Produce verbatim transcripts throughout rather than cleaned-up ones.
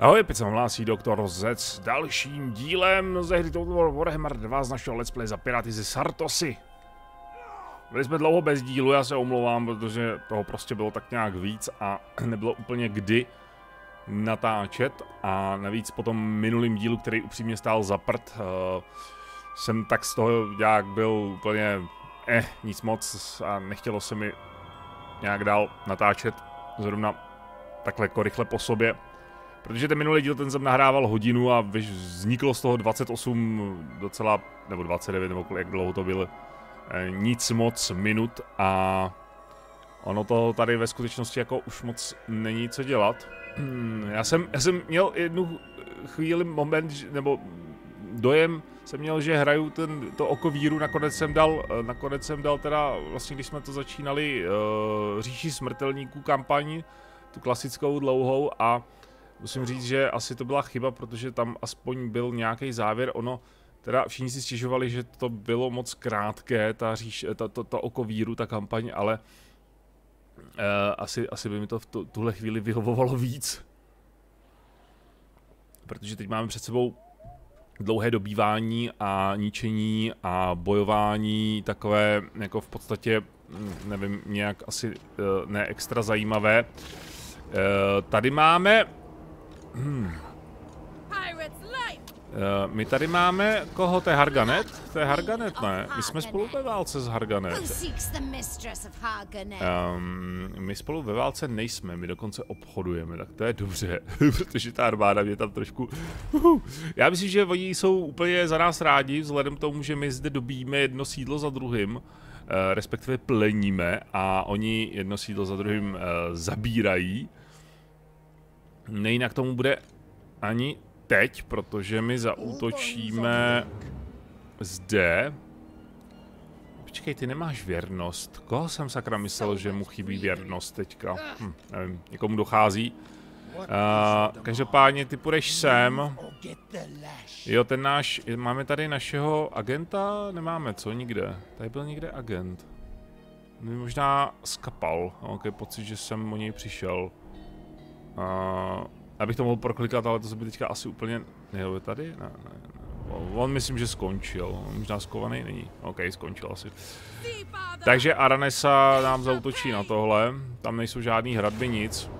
Ahoj, pět se vám hlásí doktor Z s dalším dílem ze hry Total War Warhammer dva z našeho let's play za Piráty ze Sartosi. Byli jsme dlouho bez dílu, já se omlouvám, protože toho prostě bylo tak nějak víc a nebylo úplně kdy natáčet. A navíc po tom minulým dílu, který upřímně stál za prd, uh, jsem tak z toho nějak byl úplně eh, nic moc a nechtělo se mi nějak dál natáčet zrovna takhle jako rychle po sobě. Protože ten minulý díl, ten jsem nahrával hodinu a vzniklo z toho dvacet osm docela, nebo dvacet devět, nebo jak dlouho to bylo, nic moc minut a ono to tady ve skutečnosti jako už moc není co dělat. Já jsem, já jsem měl jednu chvíli moment, nebo dojem jsem měl, že hraju ten, to oko víru, nakonec jsem dal, nakonec jsem dal teda, vlastně když jsme to začínali, říši smrtelníků kampaň, tu klasickou dlouhou a musím říct, že asi to byla chyba, protože tam aspoň byl nějaký závěr. Ono, teda všichni si stěžovali, že to bylo moc krátké, ta, říš, ta, ta, ta oko víru, ta kampaň, ale eh, asi, asi by mi to v tu, tuhle chvíli vyhovovalo víc. Protože teď máme před sebou dlouhé dobývání a ničení a bojování, takové jako v podstatě, nevím, nějak asi eh, ne extra zajímavé. Eh, tady máme... Hmm. Uh, my tady máme koho? To je Harganet? To je Harganet, ne? My jsme spolu ve válce s Harganet. Um, my spolu ve válce nejsme, my dokonce obchodujeme, tak to je dobře, protože ta armáda mě tam trošku... Uhu. Já myslím, že oni jsou úplně za nás rádi, vzhledem k tomu, že my zde dobíjíme jedno sídlo za druhým, uh, respektive pleníme a oni jedno sídlo za druhým uh, zabírají. Nejinak tomu bude ani teď, protože my zaútočíme zde. Počkej, ty nemáš věrnost. Koho jsem sakra myslel, že mu chybí věrnost teďka? Hm, nevím, někomu dochází. Uh, každopádně ty půjdeš sem. Jo, ten náš, máme tady našeho agenta? Nemáme, co? Nikde. Tady byl někde agent. Mě možná skapal. Ok, pocit, že jsem o něj přišel. Uh, abych to mohl proklikat, ale to se by teďka asi úplně... Nejde tady? Ne, ne, ne. On myslím, že skončil. Možná skovaný není. OK, skončil asi. Takže Aranessa nám zaútočí na tohle. Tam nejsou žádný hradby, nic.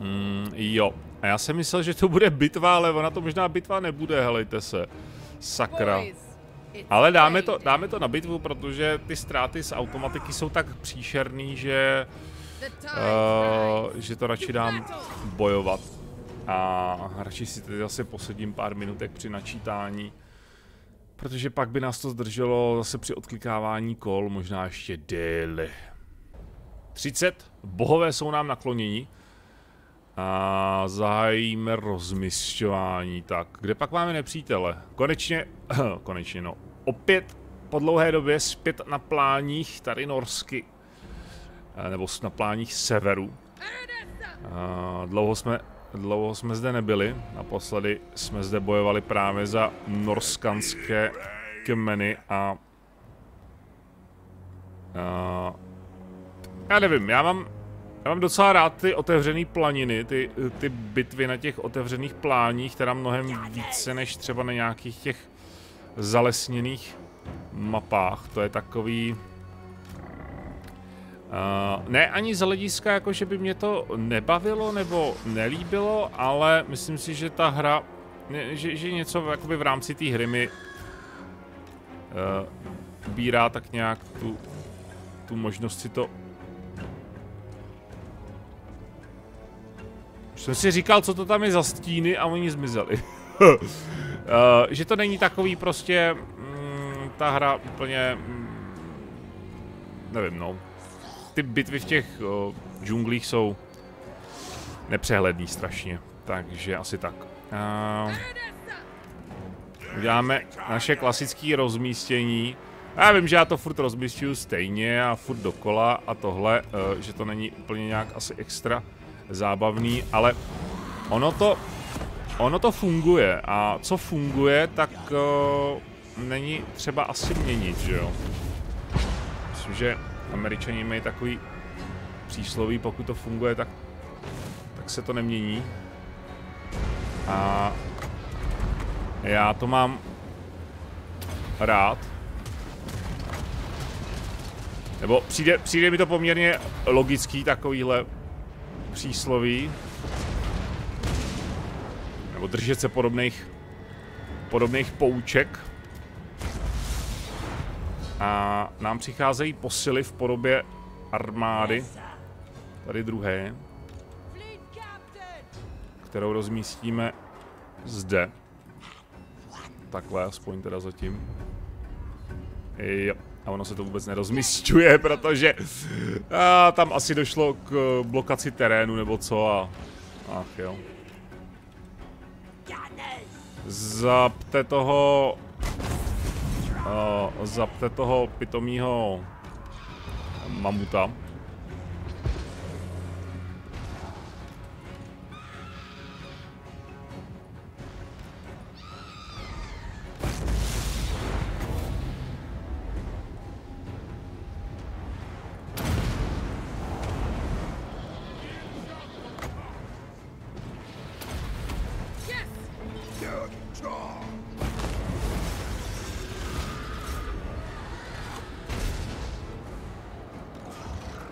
Mm, jo. A já jsem myslel, že to bude bitva, ale ona to možná bitva nebude, helejte se. Sakra. Ale dáme to, dáme to na bitvu, protože ty ztráty z automatiky jsou tak příšerný, že... Uh, že to radši dám bojovat a radši si tady zase posedím pár minutek při načítání, protože pak by nás to zdrželo zase při odklikávání kol, možná ještě déle. třicet, bohové jsou nám nakloněni a zahájíme rozmisťování. Tak, kde pak máme nepřítele? Konečně, konečně no, opět po dlouhé době zpět na pláních tady norsky. Nebo na pláních severu. Uh, dlouho, jsme, dlouho jsme zde nebyli. Naposledy jsme zde bojovali právě za norskanské kmeny a... Uh, já nevím, já mám, já mám docela rád ty otevřené planiny, ty, ty bitvy na těch otevřených pláních, teda mnohem více než třeba na nějakých těch zalesněných mapách. To je takový... Uh, ne ani z hlediska, jako že by mě to nebavilo nebo nelíbilo, ale myslím si, že ta hra, že, že něco jakoby v rámci té hry mi uh, ubírá tak nějak tu, tu možnost si to... Už jsem si říkal, co to tam je za stíny a oni zmizeli. uh, že to není takový prostě, mm, ta hra úplně, mm, nevím no. Ty bitvy v těch o, džunglích jsou nepřehledný strašně, takže asi tak. A... Uděláme naše klasické rozmístění. A já vím, že já to furt rozmísťuju stejně a furt dokola a tohle, e, že to není úplně nějak asi extra zábavný, ale ono to, ono to funguje a co funguje, tak o, není třeba asi měnit, že jo? Myslím, že Američané mají takový přísloví, pokud to funguje, tak, tak se to nemění. A já to mám rád. Nebo přijde, přijde mi to poměrně logický takovýhle přísloví. Nebo držet se podobných, podobných pouček. A nám přicházejí posily v podobě armády. Tady druhé. Kterou rozmístíme zde. Takhle aspoň teda zatím. Jo. A ono se to vůbec nerozmisťuje, protože a, tam asi došlo k blokaci terénu nebo co a... Ach jo. Zapte toho... A, zapte toho pitomýho mamuta.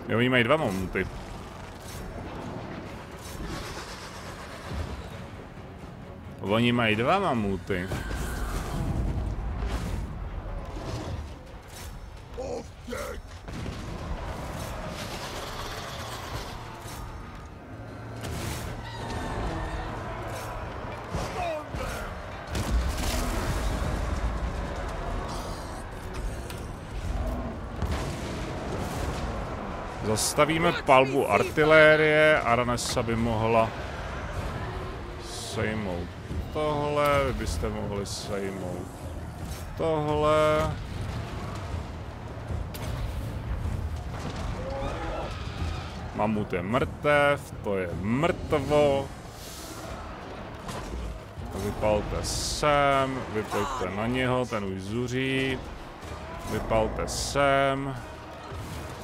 Jo, oni mají dva momenty. Oni mají dva mamuty. Zastavíme palbu artilérie, Aranessa by mohla sejmout tohle, vy byste mohli sejmout tohle. Mamut je mrtev, to je mrtvo. Vypalte sem, vypojďte na něho, ten už zuří. Vypalte sem.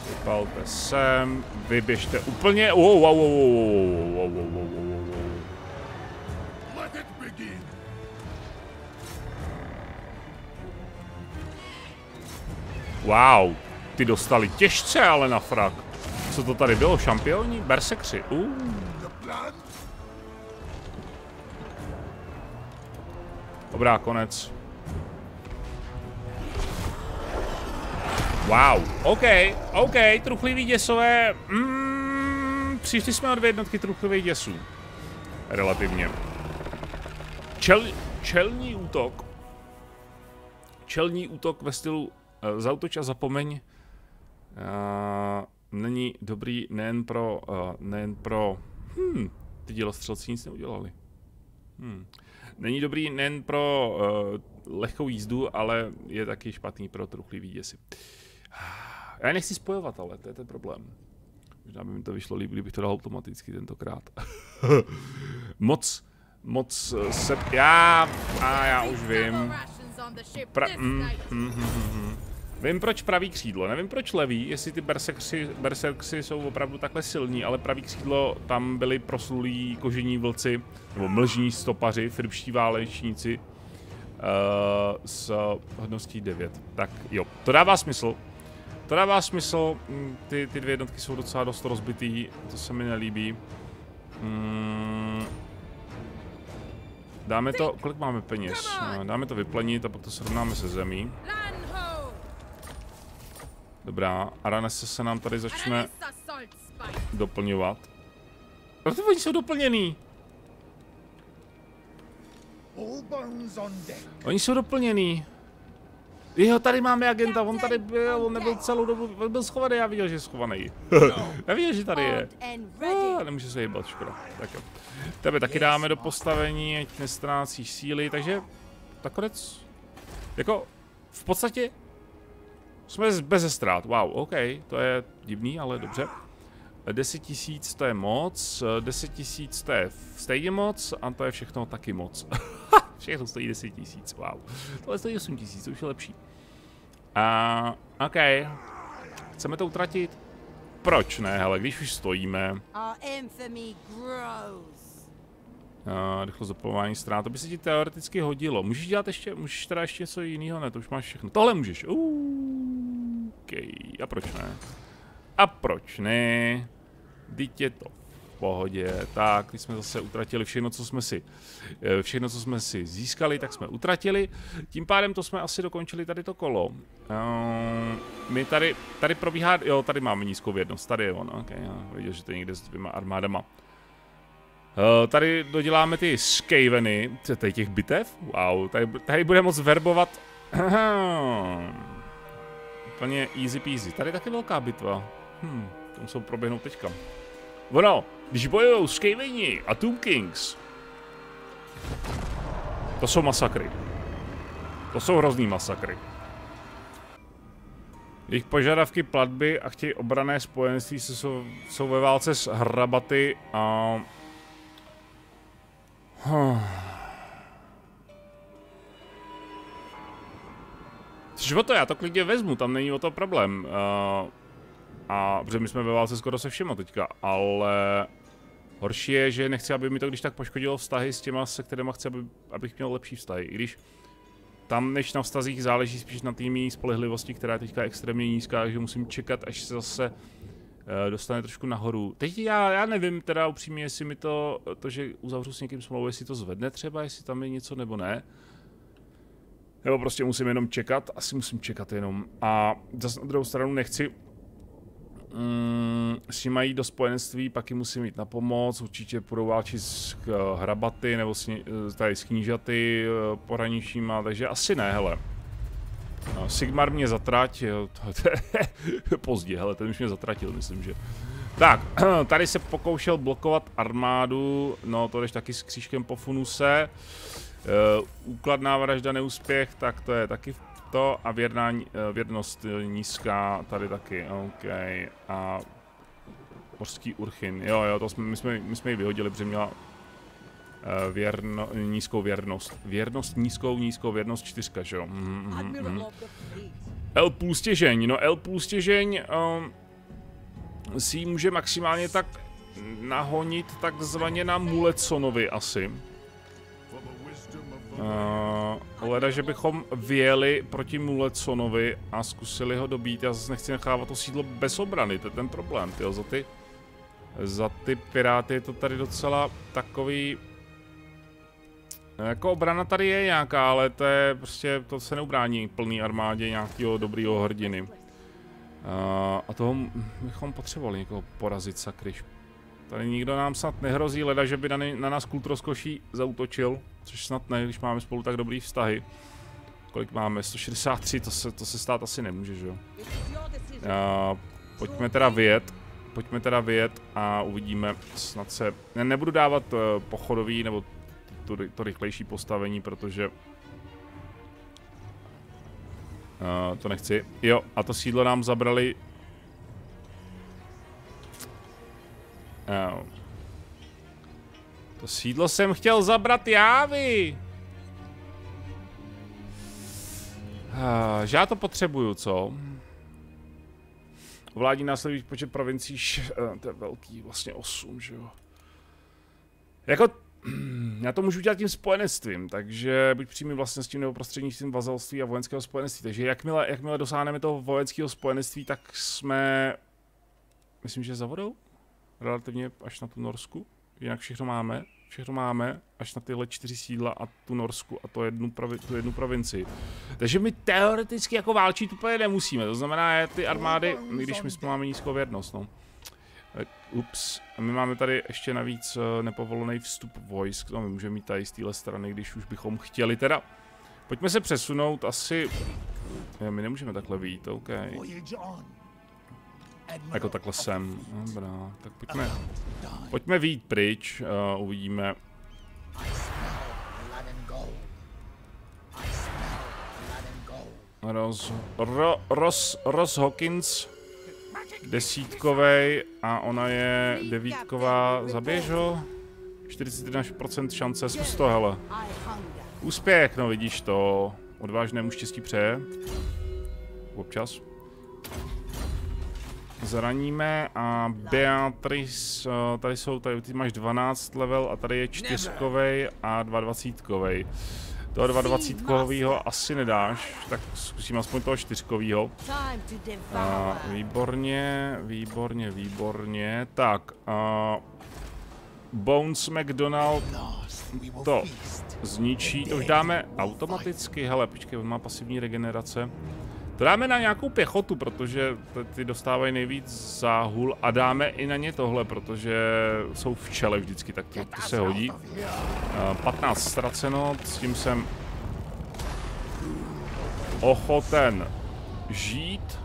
Vypalte sem, vyběžte úplně. Wow, ty dostali těžce ale na frak. Co to tady bylo? Šampioni? Bersekři. Uh. Dobrá, konec. Wow, OK, OK, truchlivý děsové, mm, přišli jsme o dvě jednotky truchlivých děsů, relativně. Čel, čelní útok, čelní útok ve stylu uh, zautoč a zapomeň, uh, není dobrý nejen pro, uh, nejen pro, hm, ty dělostřelci nic neudělali. Hmm. Není dobrý nejen pro uh, lehkou jízdu, ale je taky špatný pro truchlivý děsy. Já nechci spojovat, ale to je ten problém. Možná by mi to vyšlo líp, kdybych to dal automaticky tentokrát. moc, moc se... Já... A já už vím. Pra... Mm, mm, mm, mm. Vím, proč pravý křídlo. Nevím, proč levý, jestli ty berserkři jsou opravdu takhle silní, ale pravý křídlo, tam byli proslulí kožení vlci, nebo mlžní stopaři, firmští válečníci uh, s hodností devět. Tak jo, to dává smysl. To dává smysl, ty, ty dvě jednotky jsou docela dost rozbitý, to se mi nelíbí. Mm. Dáme to, kolik máme peněz? Dáme to vyplenit a potom srovnáme se zemí. Dobrá, Aranessa se nám tady začne doplňovat. Proč oni jsou doplněný? Oni jsou doplněný. Jo, tady máme agenta, on tady byl, on nebyl celou dobu, on byl schovaný, já viděl, že je schovaný. Já viděl, že tady je. A nemůže se hýbat, škoda. Tak jo. Tebe taky dáme do postavení, ať nestrácíš síly, takže nakonec, jako v podstatě jsme bez ztrát, wow, OK, to je divný, ale dobře. deset tisíc to je moc, deset tisíc to je stejně moc a to je všechno taky moc. Všechno stojí deset tisíc, wow. Tohle stojí osm tisíc, to už je lepší. A, uh, OK. Chceme to utratit? Proč ne, hele, když už stojíme. Uh, rychlost zapalování ztrát, to by se ti teoreticky hodilo. Můžeš dělat ještě, můžeš teda ještě něco jiného, ne, to už máš všechno. Tohle můžeš, uuuu, okay. A proč ne? A proč ne? Vždyť je to v pohodě. Tak, když jsme zase utratili všechno, co jsme si, všechno, co jsme si získali, tak jsme utratili. Tím pádem to jsme asi dokončili tady to kolo. Uh, my tady, tady probíhá, jo, tady máme nízkou vědnost, tady je on, ok, já viděl, že to je někde s dvěma armádama. Uh, tady doděláme ty skaveny, tady těch bitev, wow, tady, tady bude moc verbovat, úplně easy peasy, tady je taky velká bitva, hm, to musou proběhnout teďka. Ono, když bojujou skaveni a Tomb Kings, to jsou masakry, to jsou hrozný masakry. Jejich požadavky platby a chtějí obrané spojenství se jsou, jsou ve válce s hrabaty a... Huh. Což o to, já to klidně vezmu, tam není o to problém. Uh, a protože my jsme ve válce skoro se všema teďka, ale horší je, že nechci, aby mi to když tak poškodilo vztahy s těma, se kterýma chci, aby, abych měl lepší vztahy. I když tam než na vztazích záleží spíš na té mý spolehlivosti, která je teďka extrémně nízká, takže musím čekat, až se zase dostane trošku nahoru. Teď já, já nevím teda upřímně, jestli mi to, to, že uzavřu s někým smlouvu, jestli to zvedne třeba, jestli tam je něco nebo ne. Nebo prostě musím jenom čekat, asi musím čekat jenom. A zase na druhou stranu nechci mm, s nimi jít do spojenství, pak jim musím jít na pomoc, určitě půjdou válčit s hrabaty nebo s, tady s knížaty pohraničníma, takže asi ne, hele. No, Sigmar mě zatrať, pozdě, hele, ten už mě zatratil, myslím, že. Tak, tady se pokoušel blokovat armádu, no to jdeš taky s křížkem po funuse. Uh, úkladná vražda neúspěch, tak to je taky to a věrná, věrnost nízká, tady taky, ok. A mořský urchin, jo jo, to jsme, my, jsme, my jsme ji vyhodili, protože měla... Věrno, nízkou věrnost. Věrnost nízkou, nízkou věrnost čtyřka, že jo? Mm, mm, mm. L plus stěžeň, no L plus stěžeň um, si ji může maximálně tak nahonit takzvaně na Muleconovi asi. Uh, leda, že bychom vyjeli proti Muleconovi a zkusili ho dobít. Já zase nechci nechávat to sídlo bez obrany, to je ten problém, tyjo, za ty, za ty piráty je to tady docela takový... Jako obrana tady je nějaká, ale to je prostě, to se neubrání plný armádě nějakého dobrýho hrdiny. Uh, a toho bychom potřebovali někoho porazit, sakryš. Tady nikdo nám snad nehrozí, leda, že by na, na nás kultroskoší zautočil, což snad ne, když máme spolu tak dobrý vztahy. Kolik máme? sto šedesát tři, to se, to se stát asi nemůže, že jo. Uh, pojďme teda vyjet. Pojďme teda vyjet a uvidíme, snad se... Ne, nebudu dávat uh, pochodový nebo... To, to rychlejší postavení, protože uh, to nechci. Jo, a to sídlo nám zabrali. Uh, to sídlo jsem chtěl zabrat já, vy. Uh, že já to potřebuju, co? Vládí následující počet provincií, uh, to je velký, vlastně osm, že jo? Jako... Já to můžu dělat tím spojenectvím, takže buď přímým vlastnictvím nebo prostřednictvím vazalství a vojenského spojenectví. Takže jakmile, jakmile dosáhneme toho vojenského spojenectví, tak jsme, myslím, že za vodou, relativně až na tu Norsku, jinak všechno máme, všechno máme, až na tyhle čtyři sídla a tu Norsku a to jednu provi, tu jednu provincii. Takže my teoreticky jako válčit úplně nemusíme, to znamená ty armády, když my jsme máme nízkou věrnost, no. Ups, a my máme tady ještě navíc nepovolený vstup vojsk, no my můžeme mít tady z téhle strany, když už bychom chtěli teda. Pojďme se přesunout, asi... My nemůžeme takhle vyjít, ok. Jako takhle sem, dobrá, tak pojďme. Pojďme vyjít pryč, uh, uvidíme. Roz... Ro, roz... Rose Hawkins. Desítkovej a ona je devítková, zaběž ho. čtyřicet jedna procent šance, zkus to, hele. Úspěch, no vidíš to, odvážnému štěstí přeje. Občas. zraníme a Beatrice, tady jsou, tady ty máš dvanáct level a tady je čtyřkovej a dvacet dva kovej. Toho dvacet dva kovýho asi nedáš, tak zkusím aspoň toho čtyřkovýho. A výborně, výborně, výborně. Tak, a Bones McDonald to zničí, to už dáme automaticky. Hele, počkej, on má pasivní regenerace. To dáme na nějakou pěchotu, protože ty dostávají nejvíc záhul, a dáme i na ně tohle, protože jsou v čele vždycky, tak to, to se hodí. patnáct ztraceno, s tím jsem ochoten žít.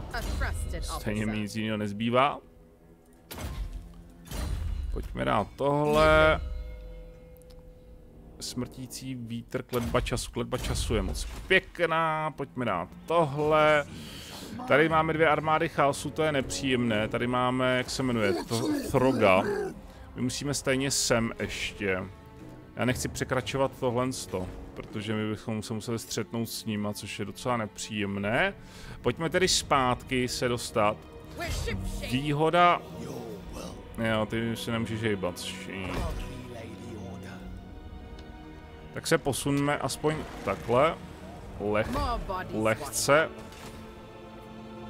Stejně mi nic jiného nezbývá. Pojďme dát tohle. Smrtící vítr, kletba času, kletba času je moc pěkná, pojďme dát tohle. Tady máme dvě armády chaosu, to je nepříjemné, tady máme, jak se jmenuje, to Throgga. My musíme stejně sem ještě. Já nechci překračovat tohle sto, protože my bychom se museli střetnout s nima, což je docela nepříjemné. Pojďme tedy zpátky se dostat. Výhoda... Jo, ty se nemůžeš hejbat. Tak se posuneme aspoň takhle, Leh, lehce.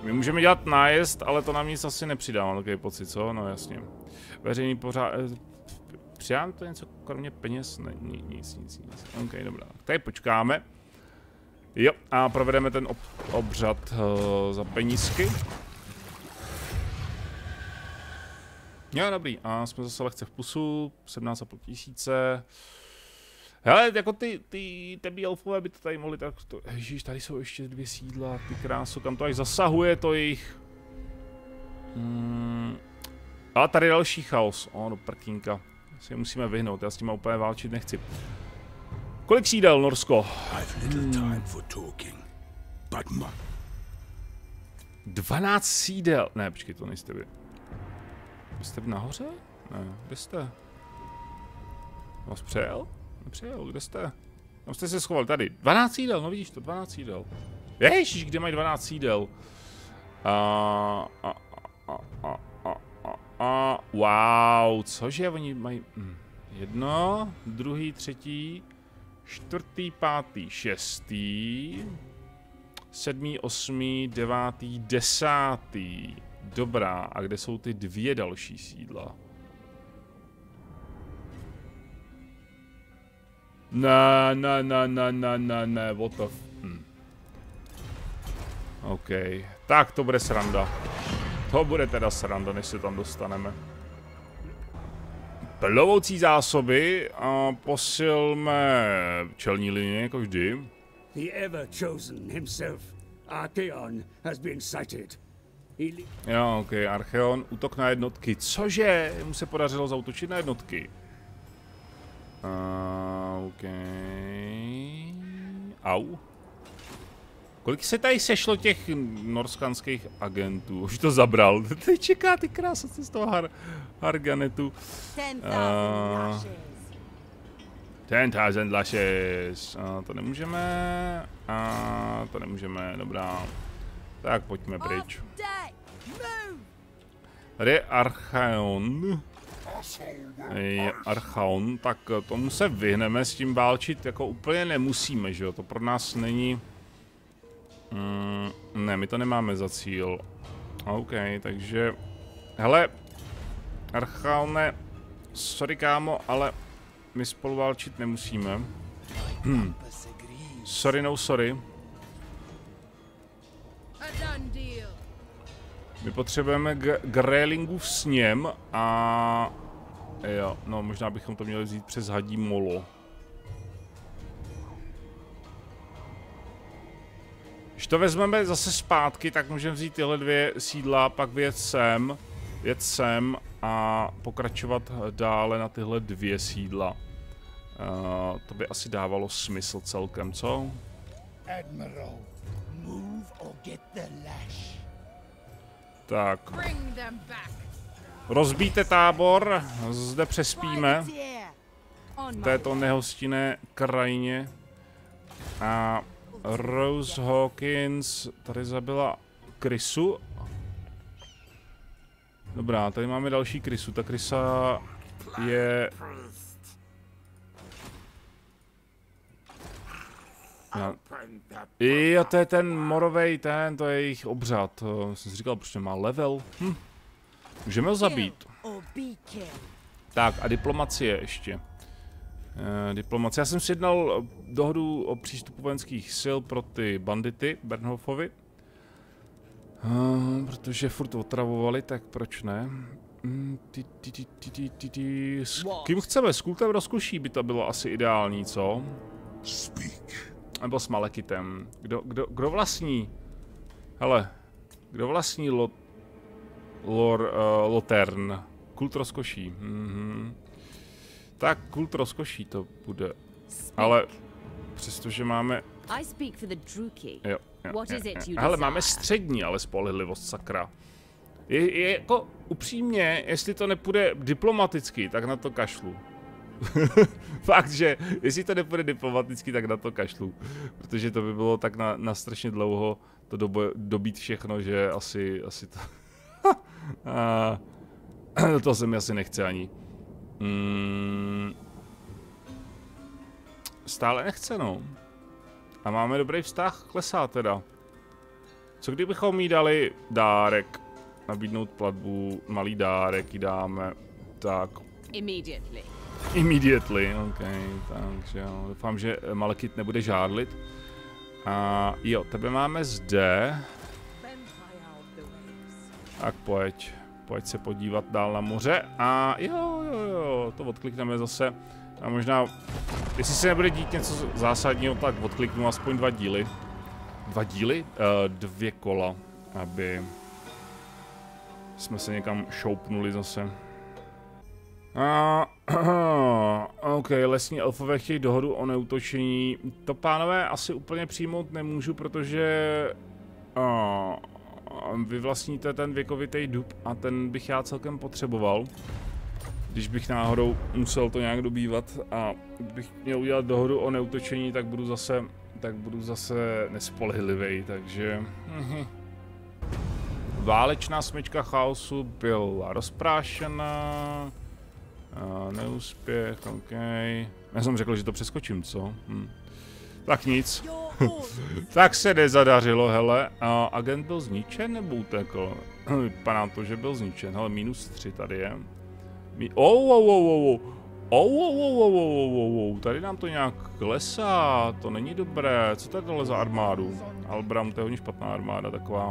My můžeme dělat nájezd, ale to nám nic asi nepřidá, mám takový pocit, co? No jasně. Veřejný pořád... Přidám to něco kromě peněz? Ne, nic, nic, nic. Ok, dobrá. Tady počkáme. Jo, a provedeme ten ob obřad uh, za penízky. Jo, dobrý, a jsme zase lehce v pusu, sedmnáct a půl tisíce. Hele, jako ty, ty tebí elfové by to tady mohli tak to, ježíš, tady jsou ještě dvě sídla, ty krásu, kam to až zasahuje to jejich. Hmm. A tady další chaos, o, do prkínka. Si musíme vyhnout, já s tím úplně válčit nechci. Kolik sídel, Norsko? Hmm. dvanáct sídel, ne, počkej, to nejste vy. Vy jste nahoře? Ne, kde jste? Vás přejel? Přijel, kde jste? Tam jste se schoval, tady. dvanáct sídel, no vidíš to, dvanáct sídel. Ježiš, kde mají dvanáct sídel? A, a, a, a, a, a, a, wow, cože, oni mají jedno, druhý, třetí, čtvrtý, pátý, šestý, sedmý, osmý, devátý, desátý. Dobrá, a kde jsou ty dvě další sídla? Ne, ne, ne, ne, ne, ne, ne, what the f... Hm. OK, tak to bude sranda. To bude teda sranda, než se tam dostaneme. Plovoucí zásoby a posilme čelní linie, jako vždy. The ever chosen himself, Archaon, has been sighted. Jo, OK, Archaon, útok na jednotky. Cože? Mu se podařilo zaútočit na jednotky. Uh, OK. Au. Kolik se tady sešlo těch norskanských agentů? Už to zabral. Teď čeká ty krásce z toho har Harganetu. Uh, Ten thousand lashes. Uh, to nemůžeme. A uh, to nemůžeme, dobrá. Tak pojďme pryč. Tady je Archaon. Archaon, tak tomu se vyhneme, s tím válčit jako úplně nemusíme, že jo, to pro nás není... Mm, ne, my to nemáme za cíl. OK, takže... Hele, Archaone, sorry kámo, ale my spolu válčit nemusíme. Hm. Sorry, no sorry. My potřebujeme Grelingu v sněm a... Jo, no možná bychom to měli vzít přes Hadí Molo. Když to vezmeme zase zpátky, tak můžeme vzít tyhle dvě sídla, pak vyjet sem, vyjet sem a pokračovat dále na tyhle dvě sídla. Uh, to by asi dávalo smysl celkem, co? Admiral, move or get the lash. Tak. Rozbíjte tábor, zde přespíme v této nehostinné krajině. A Rose Hawkins tady zabila Chrisu. Dobrá, tady máme další krysu. Ta krysa je... Já... I, a to je ten morovej ten, to je jejich obřad. Já jsem si říkal, proč to má level. Hm. Můžeme ho zabít. Tak a diplomacie ještě. Eh, diplomacie. Já jsem si jednal dohodu o přístupu vojenských sil pro ty bandity Bernhofovi. Uh, protože furt otravovali, tak proč ne? Mm, ty, ty, ty, ty, ty, ty, ty. S kým chceme? S kultem rozkuší by to bylo asi ideální, co? Nebo s Malekitem. Kdo, kdo, kdo vlastní? Hele, kdo vlastní lo, lor, uh, Lotern? Kult rozkoší. Mm-hmm. Tak, kult rozkoší to bude. Ale přestože máme... Jo. Jo, je, je. Hele, máme střední, ale spolehlivost, sakra. Je, je jako upřímně, jestli to nepůjde diplomaticky, tak na to kašlu. Fakt, že jestli to nepůjde diplomaticky, tak na to kašlu. Protože to by bylo tak na, na strašně dlouho to dobo, dobít všechno, že asi, asi to... A, to se mi asi nechce ani. Mm, stále nechce, no. A máme dobrý vztah, klesá teda. Co kdybychom jí dali dárek? Nabídnout platbu, malý dárek jí dáme. Tak. Immediately. Immediately, ok. Takže jo. Doufám, že Malekit nebude žádlit. A jo, tebe máme zde. Tak pojď. Pojď se podívat dál na moře. A jo, jo, jo, to odklikneme zase. A možná, jestli se nebude dít něco zásadního, tak odkliknu aspoň dva díly. Dva díly? E, dvě kola, aby jsme se někam šoupnuli zase. A, ok, lesní elfové chtějí dohodu o neútočení. To, pánové, asi úplně přijmout nemůžu, protože a, vy vlastníte ten věkovitý dub a ten bych já celkem potřeboval. Když bych náhodou musel to nějak dobývat a bych měl udělat dohodu o neútočení, tak budu zase, tak budu zase nespolehlivý, takže... Válečná smyčka chaosu byla rozprášená... Neúspěch, ok... Já jsem řekl, že to přeskočím, co? Hm. Tak nic. Tak se nezadařilo, hele. A agent byl zničen nebo utekl? Vypadá to, že byl zničen. Hele, minus tři tady je. Ou, ou, ou, ou, tady nám to nějak klesá, to není dobré. Co tady dole za armádu? Albram, to je hodně špatná armáda, taková.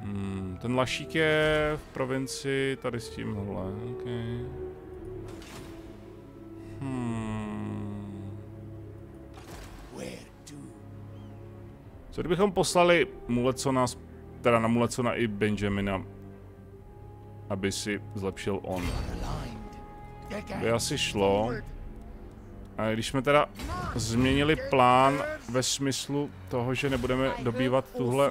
Hmm, ten Lašík je v provinci tady s tímhle, ok. Hmm. Co kdybychom poslali Mulecona, teda na Mulecona i Benjamina? Aby si zlepšil on. By asi šlo. A když jsme teda změnili plán ve smyslu toho, že nebudeme dobývat tuhle...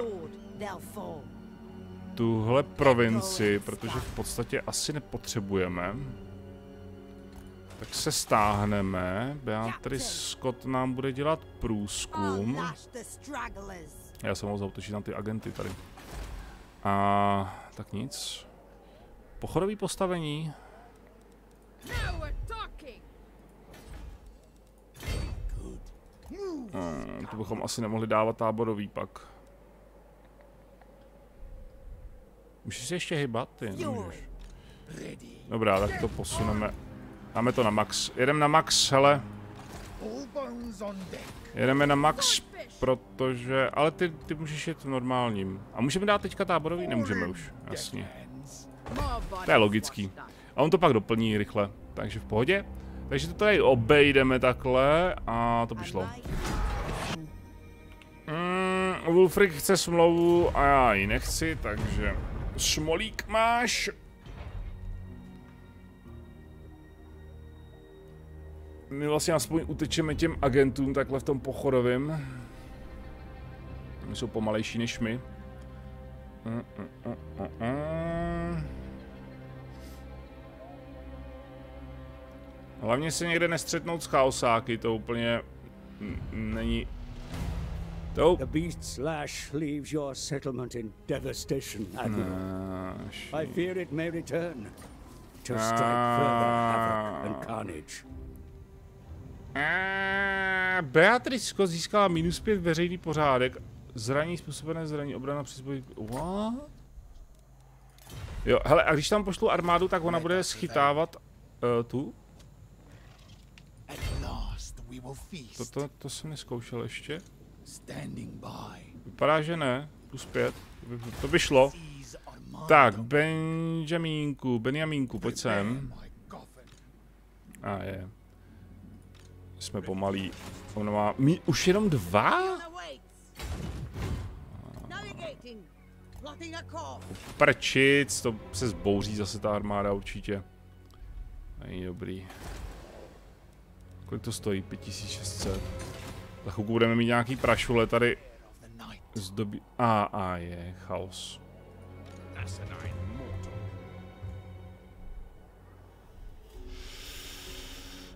tuhle provinci, protože v podstatě asi nepotřebujeme. Tak se stáhneme. Beatrice Scott nám bude dělat průzkum. Já jsem mohl zautočit na ty agenty tady. A... tak nic. Pochodové postavení. Hmm, to bychom asi nemohli dávat táborový pak. Můžeš se ještě hýbat, ty? Nemůžeš. Dobrá, tak to posuneme. Dáme to na max. Jedeme na max, hele. Jedeme na max, protože... Ale ty, ty můžeš jet v normálním. A můžeme dát teďka táborový? Nemůžeme už, jasně. To je logický. A on to pak doplní rychle, takže v pohodě. Takže to tady obejdeme takhle a to by šlo. Mm, Wulfrik chce smlouvu a já ji nechci, takže... Šmolík máš! My vlastně aspoň utečeme těm agentům takhle v tom pochodovém. Oni jsou pomalejší než my. Mm, mm, mm, mm, mm. Hlavně se někde nestřetnout s chaosáky, to úplně není... Nope. The beast's lash leaves your settlement in devastation, Admiral. Uh, I fear it may return to strike uh, further havoc and carnage. Uh, Beatrice Scott získala minus pět veřejný pořádek. Zraní způsobené zraní, obrana přizpojí... What? Jo, hele, a když tam pošlu armádu, tak ona bude schytávat uh, tu. Toto, to jsem neskoušel ještě. Vypadá, že ne. Plus pět. To by šlo. Tak, Benjamínku, Benjamínku, pojď sem. A ah, je. Jsme pomalí. Ona má... Mí, už jenom dva? Prčic, to se zbouří zase ta armáda určitě. Není dobrý. Kolik to stojí? pět tisíc šest set. Za chvilku budeme mít nějaký prašule tady. Zdobí... A, a je, chaos.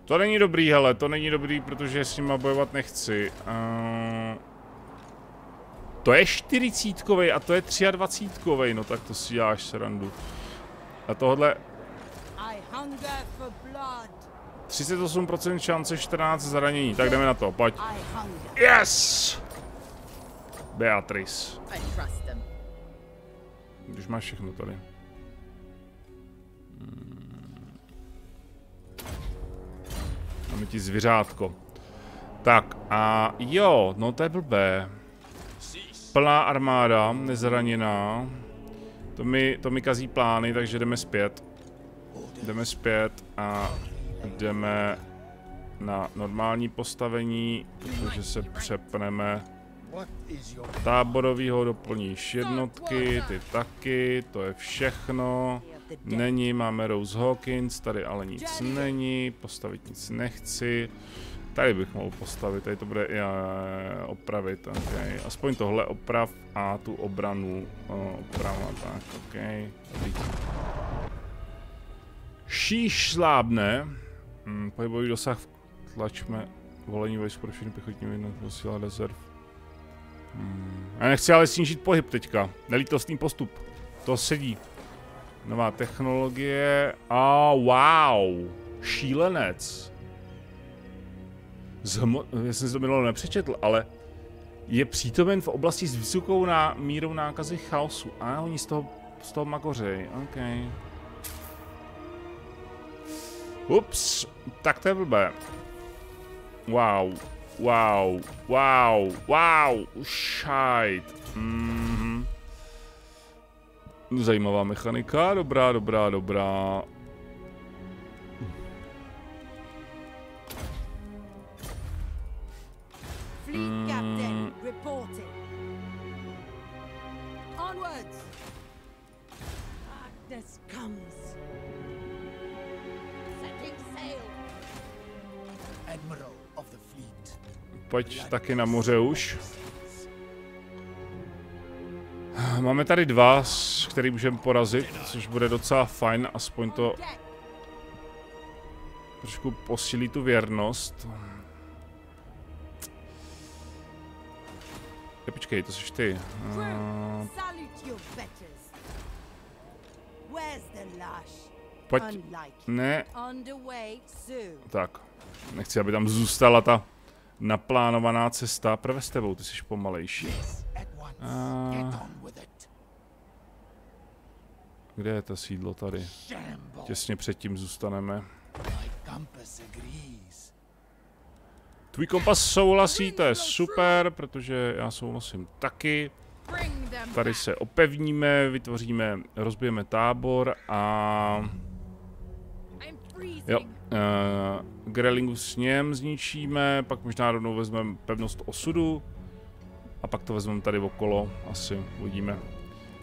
To není dobrý, hele, to není dobrý, protože s nima bojovat nechci. Uh... To je čtyřicítkovej a to je třiadvacítkovej, no tak to si děláš srandu. A tohle... třicet osm procent šance, čtrnáct zranění, tak jdeme na to, pojď. Yes! Beatrice. Když máš všechno tady. Máme ti zvířátko. Tak a jo, no to je blbé. Plná armáda, nezraněná. To mi, to mi kazí plány, takže jdeme zpět. Jdeme zpět a jdeme na normální postavení, protože se přepneme. Táborovýho doplníš jednotky, ty taky, to je všechno. Není, máme Rose Hawkins, tady ale nic není, postavit nic nechci. Tady bych mohl postavit, tady to bude i opravit, okay. Aspoň tohle oprav a tu obranu oprava, tak, ok. Šíš slábne, hmm, pohybový dosah, tlačme, volení vojsk pro všechny pěchotní jednotky, posílá rezerv. Hmm. Já nechci ale snížit pohyb teďka, nelítostný postup, to sedí. Nová technologie a oh, wow, šílenec. Zhmo... Já jsem si to minulé nepřečetl, ale je přítomen v oblasti s vysokou ná... mírou nákazy chaosu. A oni z toho, z toho makořej. OK. Ups, tak to je blbé. Wow, wow, wow, wow, šajt. Mm-hmm. Zajímavá mechanika, dobrá, dobrá, dobrá. Mm. Pojď taky na moře už. Máme tady dva, s který můžeme porazit, což bude docela fajn, aspoň to trošku posílí tu věrnost. Je, počkej, to jsi ty. Uh... Pojď. Ne. Tak. Nechci, aby tam zůstala ta naplánovaná cesta. Prve s tebou, ty jsi pomalejší. Uh... Kde je to sídlo tady? Těsně předtím zůstaneme. Tvůj kompas souhlasí, to je super, protože já souhlasím taky. Tady se opevníme, vytvoříme, rozbijeme tábor a... Jo, uh, Grelingu s něm zničíme, pak možná rovnou vezmeme pevnost osudu. A pak to vezmeme tady okolo, asi uvidíme.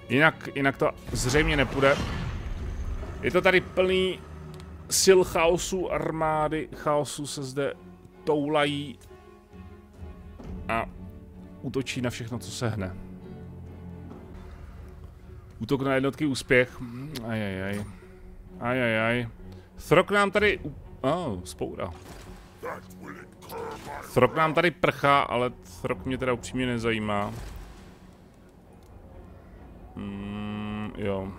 Jinak, jinak to zřejmě nepůjde. Je to tady plný sil chaosu, armády chaosu se zde... toulají a útočí na všechno, co se hne. Útok na jednotky úspěch. Ajajaj. Ajajaj. Throgg nám tady... Oh, spoura. Throg nám tady prchá, ale Throg mě teda upřímně nezajímá. Mm, jo,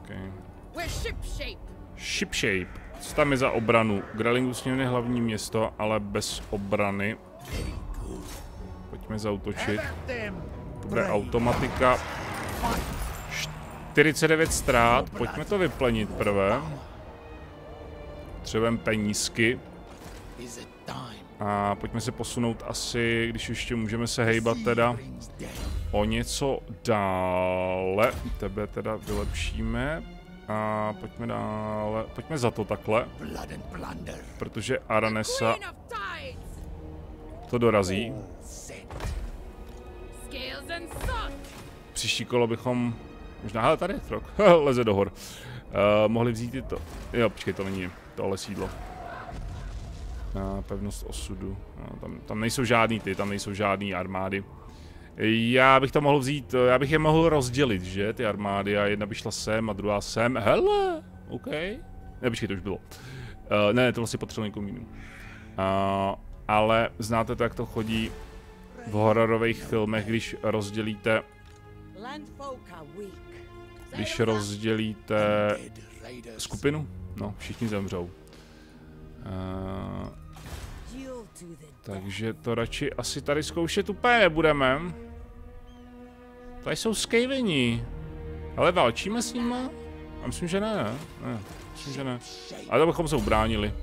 okay. Shipshape. Co tam je za obranu? Grelingu s ním je hlavní město, ale bez obrany. Pojďme zaútočit. To bude automatika. čtyřicet devět ztrát, pojďme to vyplenit prvé. Potřebujeme penízky. A pojďme se posunout asi, když ještě můžeme se hejbat teda, o něco dále. Tebe teda vylepšíme. A pojďme dále, pojďme za to takhle. Protože Aranessa to dorazí. Příští kolo bychom... Možná, hele, tady je Throg, leze do hor. Uh, mohli vzít i to... Jo, počkej, to není tohle sídlo. Uh, pevnost osudu. Uh, tam, tam nejsou žádný ty, tam nejsou žádný armády. Já bych to mohl vzít, já bych je mohl rozdělit, že, ty armády. A jedna by šla sem a druhá sem. Hele, OK. Ne, počkej, to už bylo. Uh, ne, to vlastně potřebuje někomu jinému. Uh, ale znáte to, jak to chodí v hororových filmech, když rozdělíte... Když rozdělíte skupinu, no, všichni zemřou. Uh, takže to radši asi tady zkoušet úplně nebudeme. Tady jsou skejveni. Ale válčíme s nima? Já myslím, že ne, ne. Myslím, že ne. Ale to bychom se ubránili.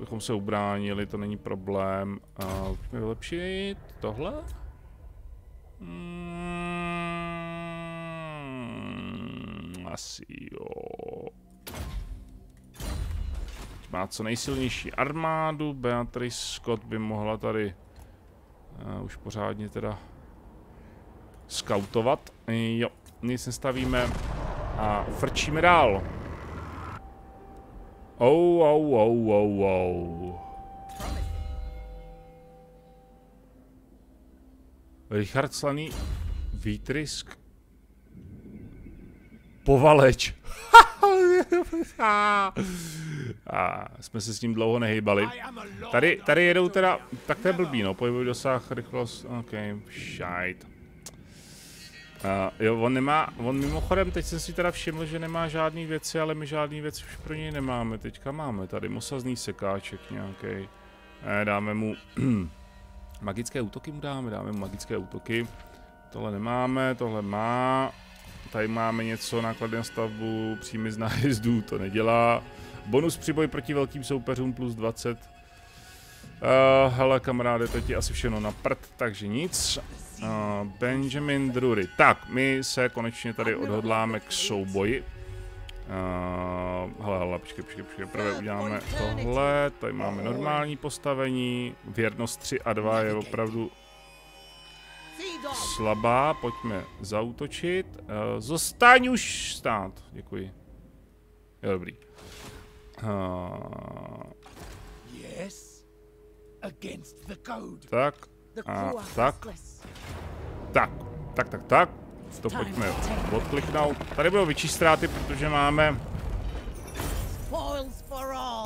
Bychom se ubránili, to není problém. Uh, pojďme vylepšit tohle. Hmm, asi jo. Má co nejsilnější armádu. Beatrice Scott by mohla tady uh, už pořádně teda skautovat. Jo, nic nestavíme a frčíme dál. Ou, ou, ou, ou, ou. Richard slaný, výtrysk, povaleč. A jsme se s ním dlouho nehýbali. Tady, tady jedou teda, tak to je blbý, no, pohybový dosah, rychlost, ok, šajt. Uh, jo, on nemá, on mimochodem, teď jsem si teda všiml, že nemá žádný věci, ale my žádný věci už pro něj nemáme, teďka máme tady mosazný sekáček nějaký. Eh, dáme mu... Magické útoky mu dáme, dáme mu magické útoky. Tohle nemáme, tohle má. Tady máme něco, náklady na stavbu, příjmy z nájezdů, to nedělá. Bonus při boji proti velkým soupeřům plus dvacet. Uh, hele kamaráde, to je ti asi všechno na prd, takže nic. Uh, Benjamin Drury. Tak, my se konečně tady odhodláme k souboji. Uh, hele, hele, počkej, počkej, počkej, prvé uděláme tohle, tady máme normální postavení, věrnost tři a dva je opravdu slabá, pojďme zaútočit, uh, zostaň už stát, děkuji, je dobrý. Uh, tak, a tak, tak, tak, tak, tak. To pojďme odkliknout. Tady budou větší ztráty, protože máme...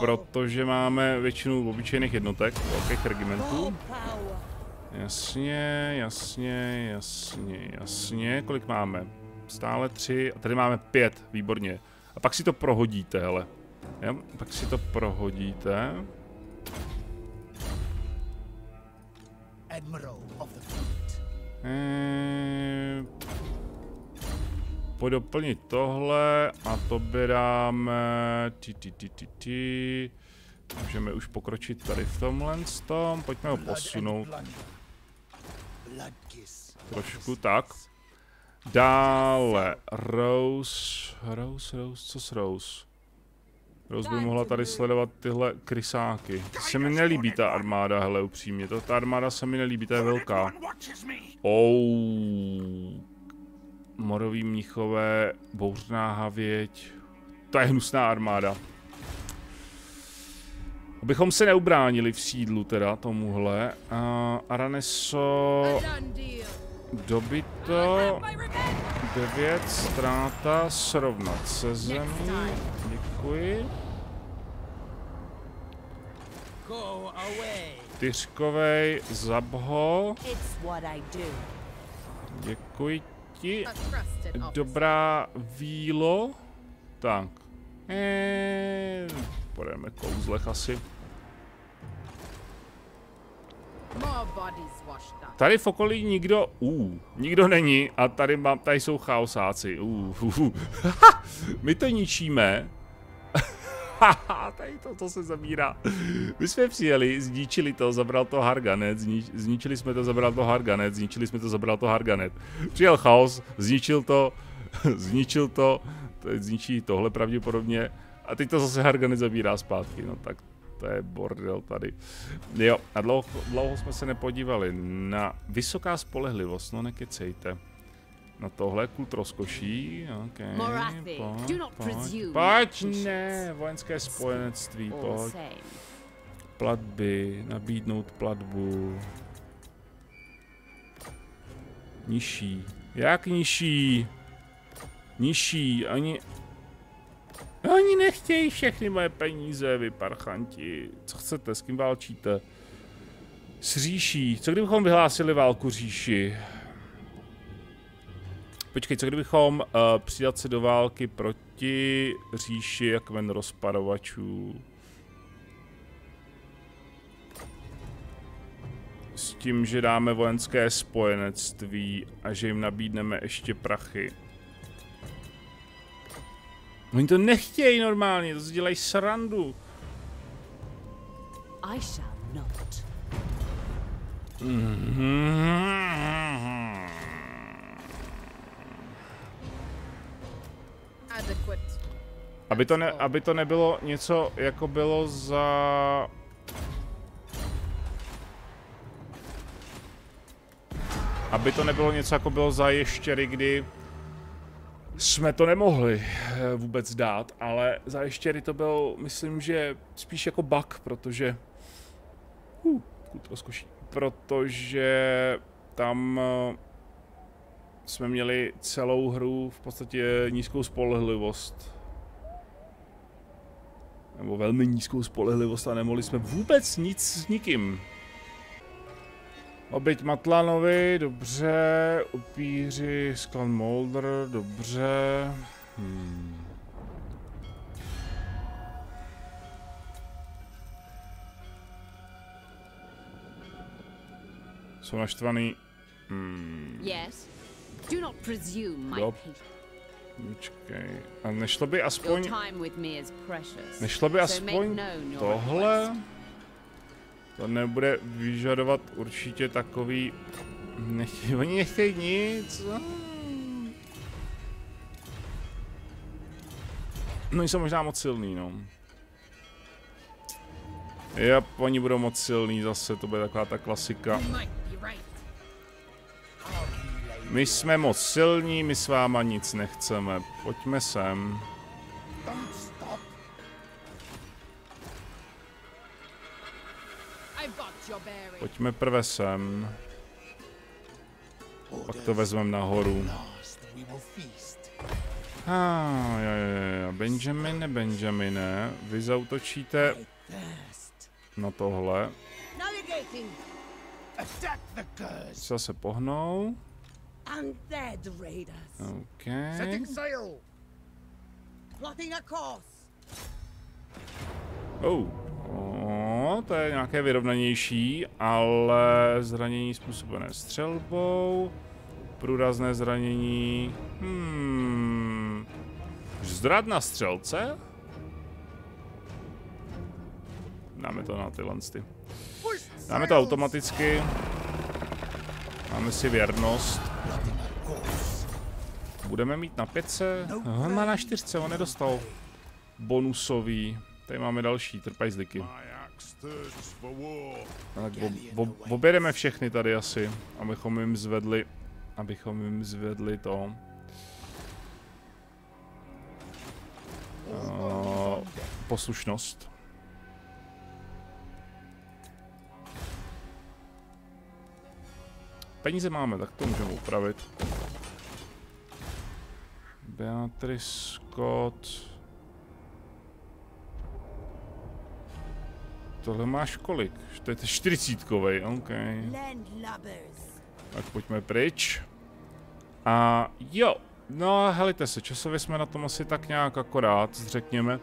Protože máme většinu obyčejných jednotek, velkých regimentů. Jasně, jasně, jasně, jasně. Kolik máme? Stále tři. A tady máme pět, výborně. A pak si to prohodíte, hele. Jo? Pak si to prohodíte. Eee... Pojď doplnit tohle a to by dáme... Ti, ti, ti, ti, ti. Můžeme už pokročit tady v tomhle tom. Pojďme ho posunout. Trošku tak. Dále. Rose. Rose, Rose, co s Rose? Rose by mohla tady sledovat tyhle krysáky. Se mi nelíbí ta armáda, hele, upřímně. To, ta armáda se mi nelíbí, ta je velká. Ouuu. Moroví mnichové, bouřná havěť. To je hnusná armáda. Abychom se neubránili v sídlu teda tomuhle. Uh, Aranesso... Dobyto... devět ztráta, srovnat se zemí. Děkuji. Čtyřkovej, zabho. Děkuji ti. Dobrá, vílo. Tak. Eee, půjdeme kouzlech asi. Tady v okolí nikdo, uh, nikdo není a tady, mám, tady jsou chaosáci. Uh, uh, uh. My to ničíme. Tady to, to se zabírá. My jsme přijeli, zničili to, zabral to Harganet, znič, zničili jsme to, zabral to Harganet, zničili jsme to, zabral to Harganet. Přijel chaos, zničil to, zničil to, teď zničí tohle pravděpodobně a teď to zase Harganet zabírá zpátky, no tak. To je bordel tady. Jo, a dlouho, dlouho jsme se nepodívali na vysoká spolehlivost, no nekecejte. Na tohle kult rozkoší, okej, okay, pojď, pojď, pojď, ne, vojenské spojenectví, pojď. Platby, nabídnout platbu. Nižší, jak nižší? Nižší, ani... No, oni nechtějí všechny moje peníze, vy parchanti. Co chcete, s kým válčíte? S říší. Co kdybychom vyhlásili válku říši? Počkej, co kdybychom uh, přidat se do války proti říši jak ven rozparovačů? S tím, že dáme vojenské spojenectví a že jim nabídneme ještě prachy. Oni to nechtějí normálně, to si dělají srandu. Aby to, ne, aby to nebylo něco, jako bylo za... Aby to nebylo něco, jako bylo za ještěry, kdy... Jsme to nemohli vůbec dát, ale za ještěry to byl, myslím, že spíš jako bug, protože... Uh, to zkuší. Protože tam jsme měli celou hru v podstatě nízkou spolehlivost. Nebo velmi nízkou spolehlivost a nemohli jsme vůbec nic s nikým. Oběť Matlanovi, dobře, upíři Skan Molder, dobře. Hmm. Jsou naštvaný. Hmm. Dob. Počkej. A nešlo by aspoň... Nešlo by aspoň tohle? To nebude vyžadovat určitě takový... Nechtějí, oni nechtějí nic. No jsou možná moc silný, no. Jep, oni budou moc silný zase, to bude taková ta klasika. My jsme moc silní, my s váma nic nechceme. Pojďme sem. Pojďme prvé sem. Pak to vezmeme nahoru. Ah, jo, jo, jo. Benjamine, Benjamine, vy zautočíte na tohle. Zase pohnou. OK. Oh. No, to je nějaké vyrovnanější, ale zranění způsobené střelbou, průrazné zranění, hmm, zdrad na střelce? Dáme to na ty lansty. Dáme to automaticky. Máme si věrnost. Budeme mít na pětce, on má na čtyřce, on nedostal bonusový. Tady máme další trpajzliky. Tak ob, ob, objedeme všechny tady asi, abychom jim zvedli, abychom jim zvedli to. Uh, poslušnost. Peníze máme, tak to můžeme upravit. Beatrice Scott. Tohle máš kolik? To je čtyřicítkovej, ok. Tak pojďme pryč. A jo, no helejte se, časově jsme na tom asi tak nějak akorát, řekněme.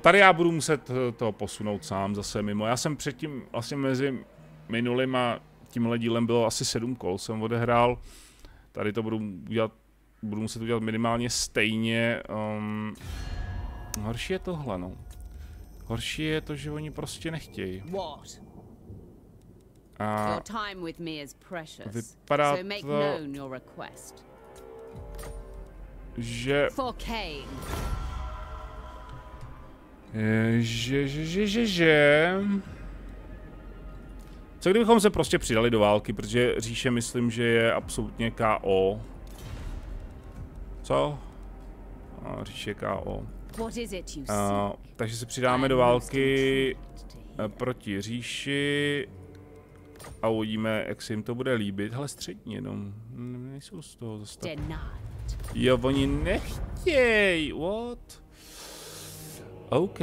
Tady já budu muset to posunout sám zase mimo. Já jsem předtím, asi mezi minulým a tímhle dílem bylo asi sedm kol, jsem odehrál. Tady to budu udělat, budu muset udělat minimálně stejně. Um, horší je tohle, no. Horší je to, že oni prostě nechtějí. A vypadá to, že... Že, že, že, že, že... Co kdybychom se prostě přidali do války, protože říše myslím, že je absolutně ká ó. Co? A říše ká ó. A, takže se přidáme do války proti říši a uvidíme, jak se jim to bude líbit. Hele, střední jenom, nejsou z toho zase tak. Jo, oni nechtějí, what? OK.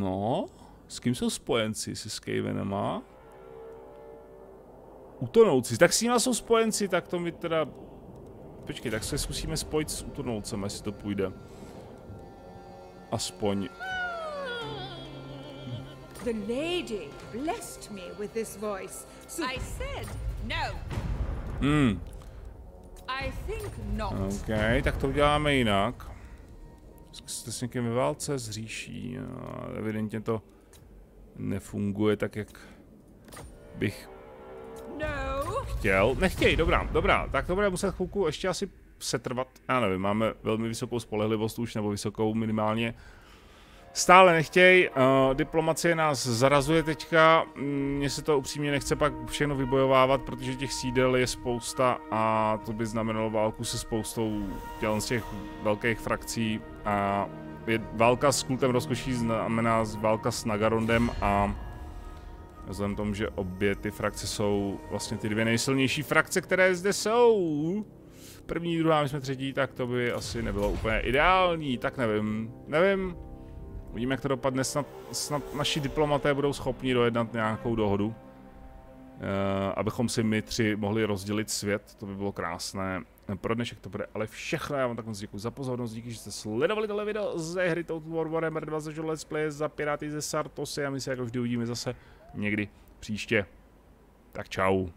No, s kým jsou spojenci? Se Skavenama? Utonouci, tak s nimi jsou spojenci, tak to mi teda... Počkej, tak se zkusíme spojit s utonoucem, jestli to půjde. Aspoň. The lady blessed me with this voice. So I said no. Hmm. I think not. OK, tak to uděláme jinak. Jste s někým ve válce, s říší. No, evidentně to nefunguje tak, jak bych chtěl. Nechtěj, dobrá, dobrá. Tak to bude muset chvilku ještě asi setrvat. Já nevím, máme velmi vysokou spolehlivost už, nebo vysokou minimálně. Stále nechtěj, uh, diplomacie nás zarazuje teďka. Mně se to upřímně nechce pak všechno vybojovávat, protože těch sídel je spousta a to by znamenalo válku se spoustou tělen z těch velkých frakcí. A je, válka s kultem rozkoší znamená válka s Nagarondem a vzhledem tomu, že obě ty frakce jsou vlastně ty dvě nejsilnější frakce, které zde jsou. První, druhá, my jsme třetí, tak to by asi nebylo úplně ideální, tak nevím, nevím. Uvidíme, jak to dopadne, snad, snad naši diplomaté budou schopni dojednat nějakou dohodu. E, abychom si my tři mohli rozdělit svět, to by bylo krásné. Pro dnešek to bude ale všechno, já vám tak moc děkuji za pozornost, díky, že jste sledovali tohle video ze hry Total War Warhammer dva, ze Let's Play za Piráty ze Sartosi a my se jako vždy uvidíme zase někdy příště. Tak čau.